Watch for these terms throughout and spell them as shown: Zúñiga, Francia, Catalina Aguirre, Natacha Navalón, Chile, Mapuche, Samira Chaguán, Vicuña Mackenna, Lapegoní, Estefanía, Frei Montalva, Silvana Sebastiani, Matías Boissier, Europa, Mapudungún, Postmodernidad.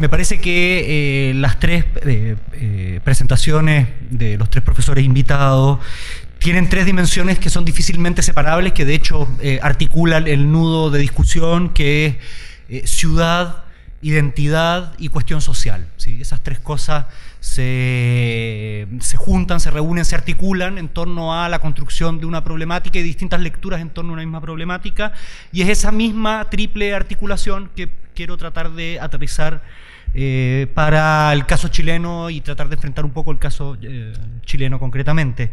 Me parece que las tres presentaciones de los tres profesores invitados tienen tres dimensiones que son difícilmente separables, que de hecho articulan el nudo de discusión, que es ciudad, identidad y cuestión social, ¿sí? Esas tres cosas se juntan, se reúnen, se articulan en torno a la construcción de una problemática y distintas lecturas en torno a una misma problemática, y es esa misma triple articulación que quiero tratar de aterrizar para el caso chileno y tratar de enfrentar un poco el caso chileno concretamente.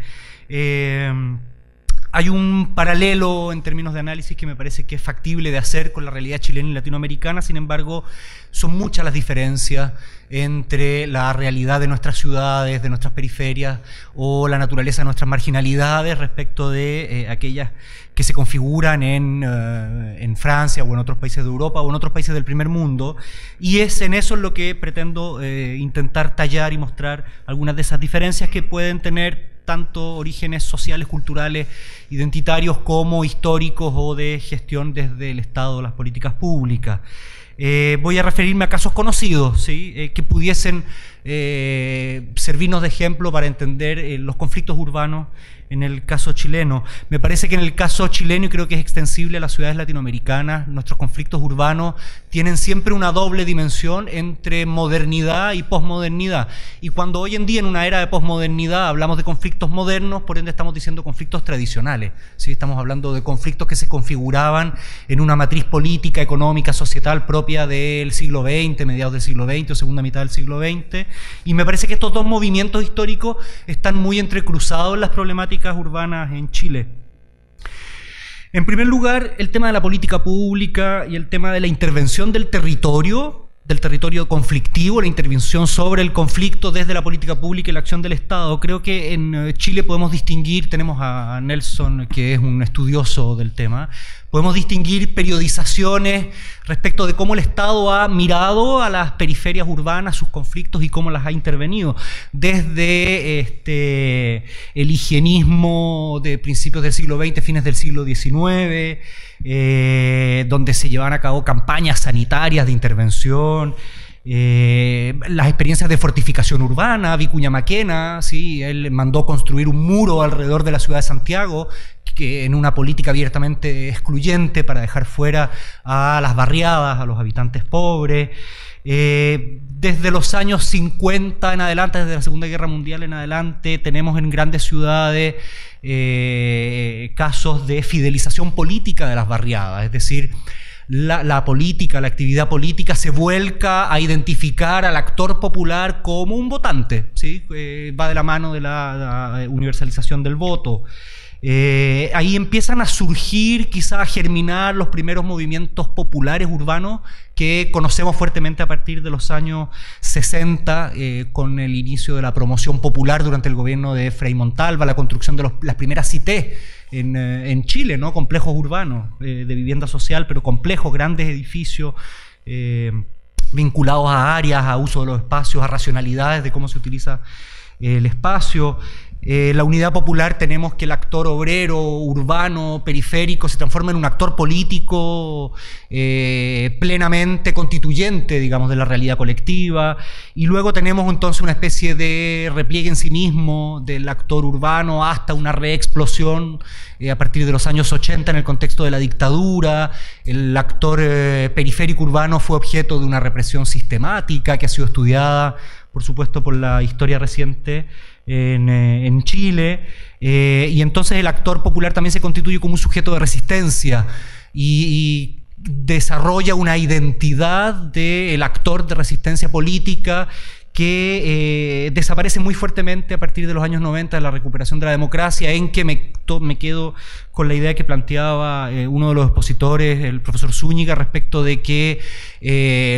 Hay un paralelo en términos de análisis que me parece que es factible de hacer con la realidad chilena y latinoamericana, sin embargo, son muchas las diferencias entre la realidad de nuestras ciudades, de nuestras periferias, o la naturaleza de nuestras marginalidades respecto de aquellas que se configuran en Francia o en otros países de Europa o en otros países del primer mundo, y es en eso en lo que pretendo intentar tallar y mostrar algunas de esas diferencias que pueden tener tanto orígenes sociales, culturales, identitarios, como históricos o de gestión desde el Estado, las políticas públicas. Voy a referirme a casos conocidos, ¿sí? Que pudiesen servirnos de ejemplo para entender los conflictos urbanos en el caso chileno. Me parece que en el caso chileno, y creo que es extensible a las ciudades latinoamericanas, nuestros conflictos urbanos tienen siempre una doble dimensión entre modernidad y posmodernidad. Y cuando hoy en día en una era de posmodernidad hablamos de conflictos modernos, por ende estamos diciendo conflictos tradicionales, ¿sí? Estamos hablando de conflictos que se configuraban en una matriz política, económica, societal propia del siglo XX, mediados del siglo XX o segunda mitad del siglo XX, y me parece que estos dos movimientos históricos están muy entrecruzados en las problemáticas urbanas en Chile. En primer lugar, el tema de la política pública y el tema de la intervención del territorio conflictivo, la intervención sobre el conflicto desde la política pública y la acción del Estado. Creo que en Chile podemos distinguir, tenemos a Nelson, que es un estudioso del tema, podemos distinguir periodizaciones respecto de cómo el Estado ha mirado a las periferias urbanas, sus conflictos y cómo las ha intervenido. Desde el higienismo de principios del siglo XX, fines del siglo XIX, donde se llevaban a cabo campañas sanitarias de intervención, las experiencias de fortificación urbana, Vicuña Mackenna, ¿sí? Él mandó construir un muro alrededor de la ciudad de Santiago, que en una política abiertamente excluyente para dejar fuera a las barriadas, a los habitantes pobres. Desde los años 50 en adelante, desde la Segunda Guerra Mundial en adelante, tenemos en grandes ciudades casos de fidelización política de las barriadas, es decir, la política, la actividad política se vuelca a identificar al actor popular como un votante, ¿sí? Va de la mano de la universalización del voto. Ahí empiezan a surgir, quizás a germinar los primeros movimientos populares urbanos que conocemos fuertemente a partir de los años 60, con el inicio de la promoción popular durante el gobierno de Frei Montalva, la construcción de las primeras cités en Chile, ¿no? Complejos urbanos de vivienda social, pero complejos, grandes edificios vinculados a áreas, a uso de los espacios, a racionalidades de cómo se utiliza el espacio. La unidad popular, tenemos que el actor obrero, urbano, periférico se transforma en un actor político plenamente constituyente, digamos, de la realidad colectiva, y luego tenemos entonces una especie de repliegue en sí mismo del actor urbano hasta una reexplosión a partir de los años 80 en el contexto de la dictadura. El actor periférico urbano fue objeto de una represión sistemática que ha sido estudiada, por supuesto, por la historia reciente en Chile, y entonces el actor popular también se constituye como un sujeto de resistencia y desarrolla una identidad del actor de resistencia política que desaparece muy fuertemente a partir de los años 90, de la recuperación de la democracia, en que me quedo con la idea que planteaba uno de los expositores, el profesor Zúñiga, respecto de que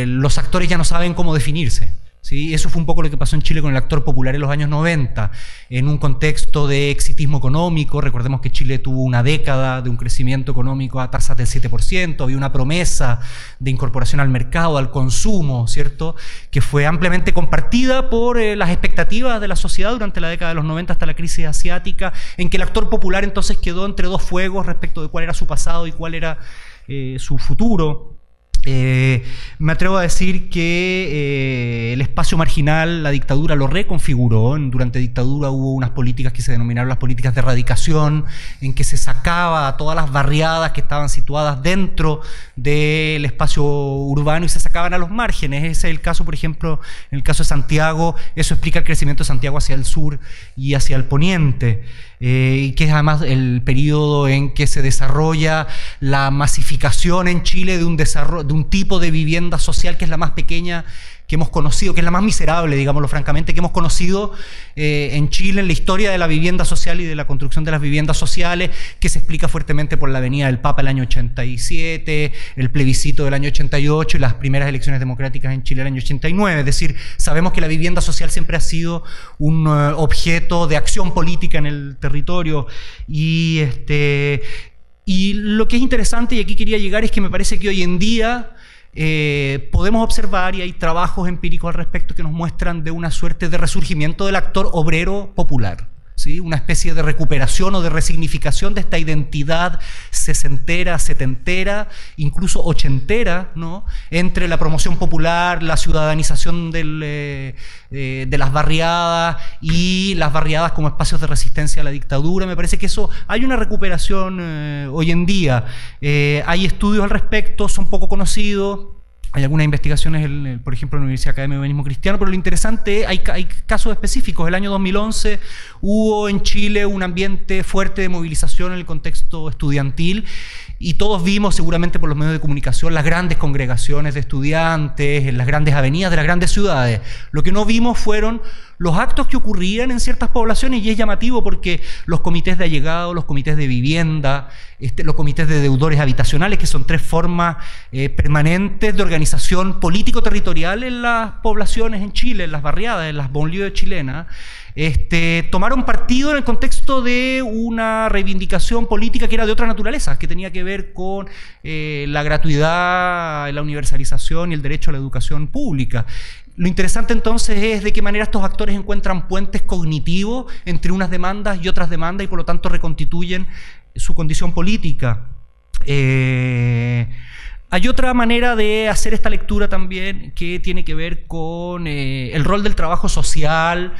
los actores ya no saben cómo definirse. ¿Sí? Eso fue un poco lo que pasó en Chile con el actor popular en los años 90, en un contexto de exitismo económico. Recordemos que Chile tuvo una década de un crecimiento económico a tasas del 7%, había una promesa de incorporación al mercado, al consumo, ¿cierto?, que fue ampliamente compartida por las expectativas de la sociedad durante la década de los 90 hasta la crisis asiática, en que el actor popular entonces quedó entre dos fuegos respecto de cuál era su pasado y cuál era su futuro. Me atrevo a decir que el espacio marginal, la dictadura lo reconfiguró. Durante dictadura hubo unas políticas que se denominaron las políticas de erradicación, en que se sacaba a todas las barriadas que estaban situadas dentro del espacio urbano y se sacaban a los márgenes. Ese es el caso, por ejemplo, en el caso de Santiago. Eso explica el crecimiento de Santiago hacia el sur y hacia el poniente, y que es además el periodo en que se desarrolla la masificación en Chile de un desarrollo, de un tipo de vivienda social que es la más pequeña que hemos conocido, que es la más miserable, digámoslo francamente, que hemos conocido en Chile, en la historia de la vivienda social y de la construcción de las viviendas sociales, que se explica fuertemente por la venida del Papa el año 87, el plebiscito del año 88 y las primeras elecciones democráticas en Chile el año 89. Es decir, sabemos que la vivienda social siempre ha sido un objeto de acción política en el territorio. Y y lo que es interesante, y aquí quería llegar, es que me parece que hoy en día podemos observar, y hay trabajos empíricos al respecto que nos muestran, de una suerte de resurgimiento del actor obrero popular, ¿sí? Una especie de recuperación o de resignificación de esta identidad sesentera, setentera, incluso ochentera, ¿no? Entre la promoción popular, la ciudadanización de las barriadas y las barriadas como espacios de resistencia a la dictadura. Me parece que eso, hay una recuperación hoy en día. Hay estudios al respecto, son poco conocidos. Hay algunas investigaciones, por ejemplo, en la Universidad Académica de Humanismo Cristiano, pero lo interesante, hay casos específicos. El año 2011 hubo en Chile un ambiente fuerte de movilización en el contexto estudiantil, y todos vimos, seguramente por los medios de comunicación, las grandes congregaciones de estudiantes en las grandes avenidas de las grandes ciudades. Lo que no vimos fueron los actos que ocurrían en ciertas poblaciones, y es llamativo porque los comités de allegado, los comités de vivienda, los comités de deudores habitacionales, que son tres formas permanentes de organización político-territorial en las poblaciones en Chile, en las barriadas, en las banlieues chilenas, tomaron partido en el contexto de una reivindicación política que era de otra naturaleza, que tenía que ver con la gratuidad, la universalización y el derecho a la educación pública. Lo interesante entonces es de qué manera estos actores encuentran puentes cognitivos entre unas demandas y otras demandas, y por lo tanto reconstituyen su condición política. Hay otra manera de hacer esta lectura también, que tiene que ver con el rol del trabajo social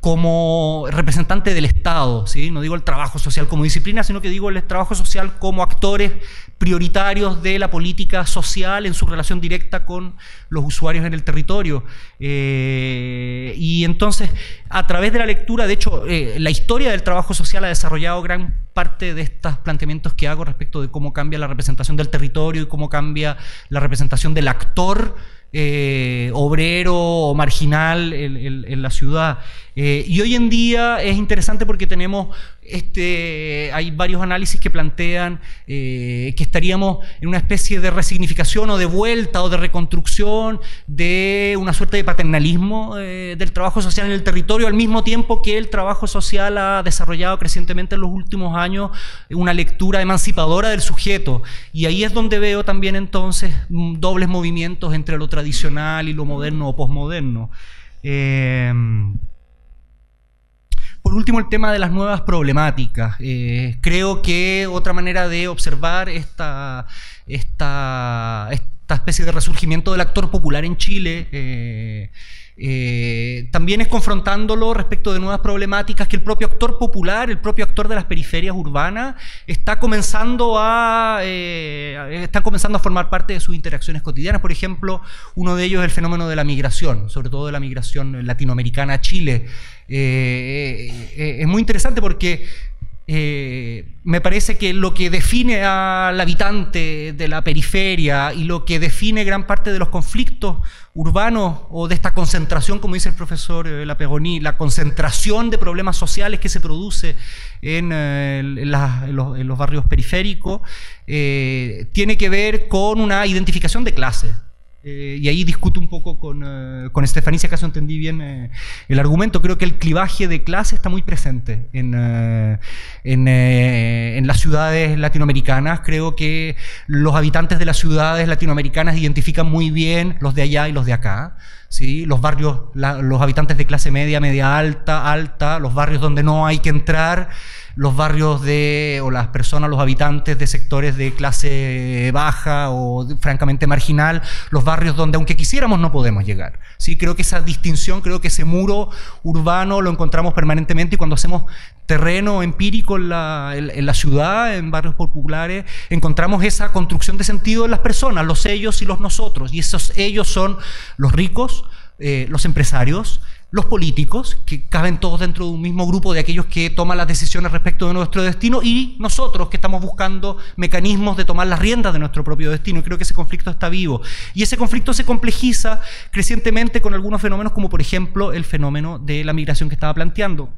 como representante del Estado, ¿sí? No digo el trabajo social como disciplina, sino que digo el trabajo social como actores prioritarios de la política social en su relación directa con los usuarios en el territorio. Y entonces, a través de la lectura, de hecho, la historia del trabajo social ha desarrollado gran parte de estos planteamientos que hago respecto de cómo cambia la representación del territorio y cómo cambia la representación del actor obrero o marginal en la ciudad. Y hoy en día es interesante porque tenemos, hay varios análisis que plantean que estaríamos en una especie de resignificación o de vuelta o de reconstrucción de una suerte de paternalismo del trabajo social en el territorio, al mismo tiempo que el trabajo social ha desarrollado crecientemente en los últimos años una lectura emancipadora del sujeto. Y ahí es donde veo también entonces dobles movimientos entre lo tradicional y lo moderno o posmoderno. Por último, el tema de las nuevas problemáticas. Creo que otra manera de observar esta especie de resurgimiento del actor popular en Chile también es confrontándolo respecto de nuevas problemáticas que el propio actor popular, el propio actor de las periferias urbanas, está comenzando a formar parte de sus interacciones cotidianas. Por ejemplo, uno de ellos es el fenómeno de la migración, sobre todo de la migración latinoamericana a Chile. Es muy interesante porque me parece que lo que define al habitante de la periferia y lo que define gran parte de los conflictos urbanos o de esta concentración, como dice el profesor Lapegoní, la concentración de problemas sociales que se produce en los barrios periféricos, tiene que ver con una identificación de clase. Y ahí discuto un poco con Estefanía, si acaso entendí bien el argumento. Creo que el clivaje de clase está muy presente en las ciudades latinoamericanas. Creo que los habitantes de las ciudades latinoamericanas identifican muy bien los de allá y los de acá. ¿sí? Los barrios, los habitantes de clase media, media alta, alta, los barrios donde no hay que entrar, los barrios de, o las personas, los habitantes de sectores de clase baja o francamente marginal, los barrios donde aunque quisiéramos no podemos llegar, ¿sí? Creo que esa distinción, creo que ese muro urbano lo encontramos permanentemente, y cuando hacemos terreno empírico en la ciudad, en barrios populares, encontramos esa construcción de sentido en las personas, los ellos y los nosotros, y esos ellos son los ricos, los empresarios, los políticos, que caben todos dentro de un mismo grupo de aquellos que toman las decisiones respecto de nuestro destino, y nosotros que estamos buscando mecanismos de tomar las riendas de nuestro propio destino. Y creo que ese conflicto está vivo, y ese conflicto se complejiza crecientemente con algunos fenómenos, como por ejemplo el fenómeno de la migración que estaba planteando.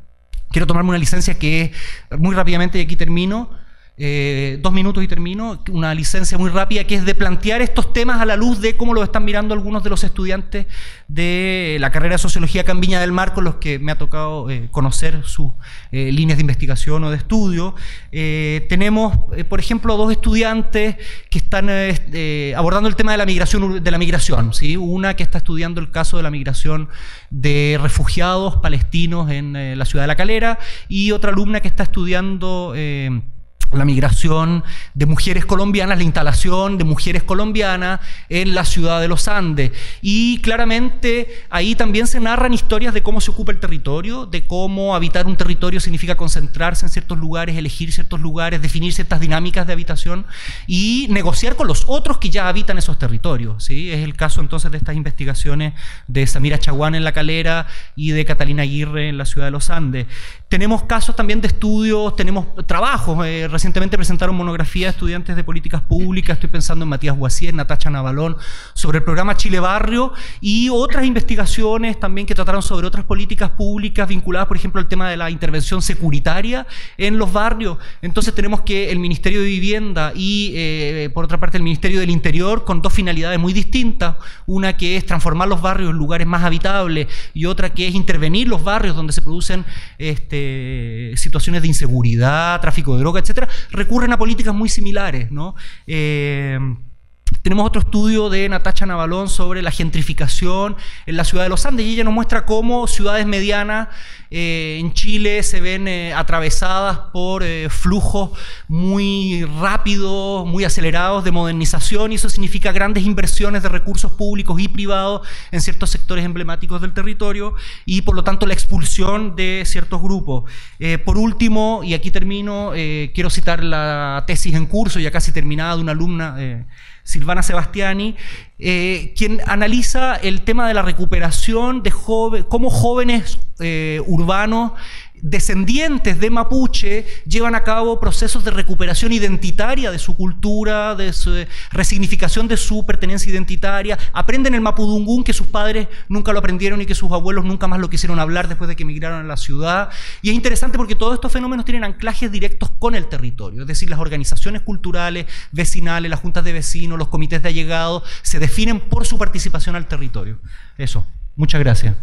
Quiero tomarme una licencia que es muy rápidamente, y aquí termino, 2 minutos y termino, una licencia muy rápida que es de plantear estos temas a la luz de cómo lo están mirando algunos de los estudiantes de la carrera de Sociología acá en Viña del Mar, con los que me ha tocado conocer sus líneas de investigación o de estudio. Tenemos, por ejemplo, 2 estudiantes que están abordando el tema de la migración, ¿sí? Una que está estudiando el caso de la migración de refugiados palestinos en la ciudad de La Calera, y otra alumna que está estudiando la migración de mujeres colombianas, la instalación de mujeres colombianas en la ciudad de los Andes. Y claramente ahí también se narran historias de cómo se ocupa el territorio, de cómo habitar un territorio significa concentrarse en ciertos lugares, elegir ciertos lugares, definir ciertas dinámicas de habitación y negociar con los otros que ya habitan esos territorios, ¿sí? Es el caso entonces de estas investigaciones de Samira Chaguán en La Calera y de Catalina Aguirre en la ciudad de los Andes. Tenemos casos también de estudios, tenemos trabajos, recientemente presentaron monografías estudiantes de políticas públicas, estoy pensando en Matías Boissier, Natacha Navalón, sobre el programa Chile Barrio, y otras investigaciones también que trataron sobre otras políticas públicas vinculadas, por ejemplo, al tema de la intervención securitaria en los barrios. Entonces tenemos que el Ministerio de Vivienda y, por otra parte, el Ministerio del Interior, con 2 finalidades muy distintas, una que es transformar los barrios en lugares más habitables, y otra que es intervenir los barrios donde se producen situaciones de inseguridad, tráfico de droga, etcétera, recurren a políticas muy similares, ¿no? Tenemos otro estudio de Natacha Navalón sobre la gentrificación en la ciudad de los Andes, y ella nos muestra cómo ciudades medianas en Chile se ven atravesadas por flujos muy rápidos, muy acelerados de modernización, y eso significa grandes inversiones de recursos públicos y privados en ciertos sectores emblemáticos del territorio, y por lo tanto la expulsión de ciertos grupos. Por último, y aquí termino, quiero citar la tesis en curso, ya casi terminada, de una alumna, Silvana Sebastiani, quien analiza el tema de la recuperación de cómo jóvenes urbanos descendientes de mapuche llevan a cabo procesos de recuperación identitaria de su cultura, de su resignificación de su pertenencia identitaria, aprenden el mapudungún que sus padres nunca lo aprendieron y que sus abuelos nunca más lo quisieron hablar después de que emigraron a la ciudad. Y es interesante porque todos estos fenómenos tienen anclajes directos con el territorio, es decir, las organizaciones culturales, vecinales, las juntas de vecinos, los comités de allegados se definen por su participación al territorio. Eso, muchas gracias.